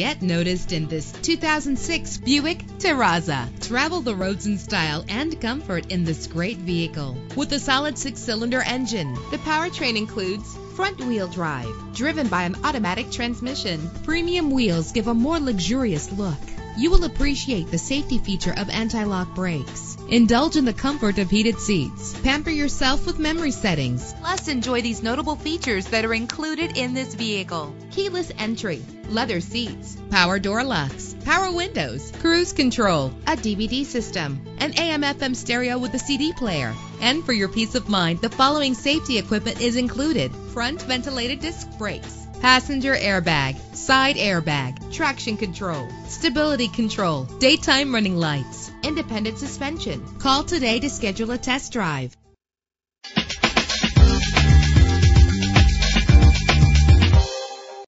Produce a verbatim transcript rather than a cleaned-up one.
Get noticed in this two thousand six Buick Terraza. Travel the roads in style and comfort in this great vehicle. With a solid six-cylinder engine, the powertrain includes front-wheel drive, driven by an automatic transmission. Premium wheels give a more luxurious look. You will appreciate the safety feature of anti-lock brakes. Indulge in the comfort of heated seats. Pamper yourself with memory settings. Plus, enjoy these notable features that are included in this vehicle: keyless entry, leather seats, power door locks, power windows, cruise control, a D V D system, an A M F M stereo with a C D player. And for your peace of mind, the following safety equipment is included: front ventilated disc brakes, passenger airbag, side airbag, traction control, stability control, daytime running lights, independent suspension. Call today to schedule a test drive.